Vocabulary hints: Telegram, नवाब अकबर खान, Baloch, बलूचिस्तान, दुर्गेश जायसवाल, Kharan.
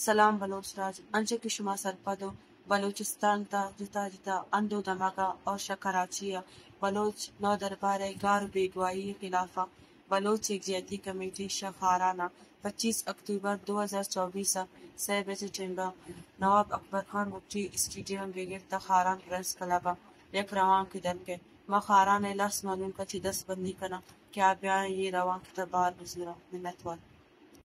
सलाम बलोच राज अंजे की शुमा सरपदो बलूचिस्तान ता जिता जिता अंदो दमागा और शराचिया बलोच नौ दरबार गार बेगवाई खिलाफा बलोच एकजहती कमेटी शखाराना 25 अक्टूबर 2024 नवाब अकबर खान मुफ्ती स्टेडियम बेगिरता खारान प्रेस क्लब एक रवां की दर के माँ खारान ने लाश मालूम का 10 बंदी करना क्या बयान ये रवां की तबार गुजरा मिन्नतवार।